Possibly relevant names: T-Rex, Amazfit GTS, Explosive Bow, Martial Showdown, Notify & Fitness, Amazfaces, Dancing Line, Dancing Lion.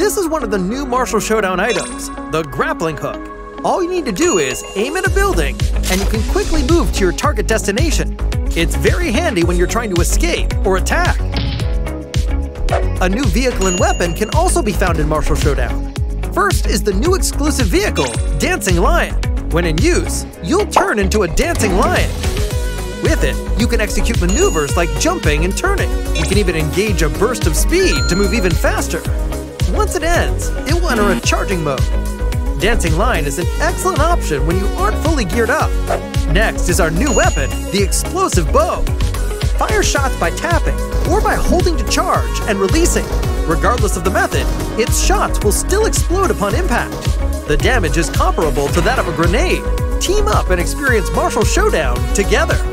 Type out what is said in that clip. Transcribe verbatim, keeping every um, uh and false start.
This is one of the new Martial Showdown items, the grappling hook. All you need to do is aim at a building, and you can quickly move to your target destination. It's very handy when you're trying to escape or attack. A new vehicle and weapon can also be found in Martial Showdown. First is the new exclusive vehicle, Dancing Lion. When in use, you'll turn into a dancing lion. With it, you can execute maneuvers like jumping and turning. You can even engage a burst of speed to move even faster. Once it ends, it will enter a charging mode. Dancing Line is an excellent option when you aren't fully geared up. Next is our new weapon, the Explosive Bow. Fire shots by tapping or by holding to charge and releasing. Regardless of the method, its shots will still explode upon impact. The damage is comparable to that of a grenade. Team up and experience Martial Showdown together.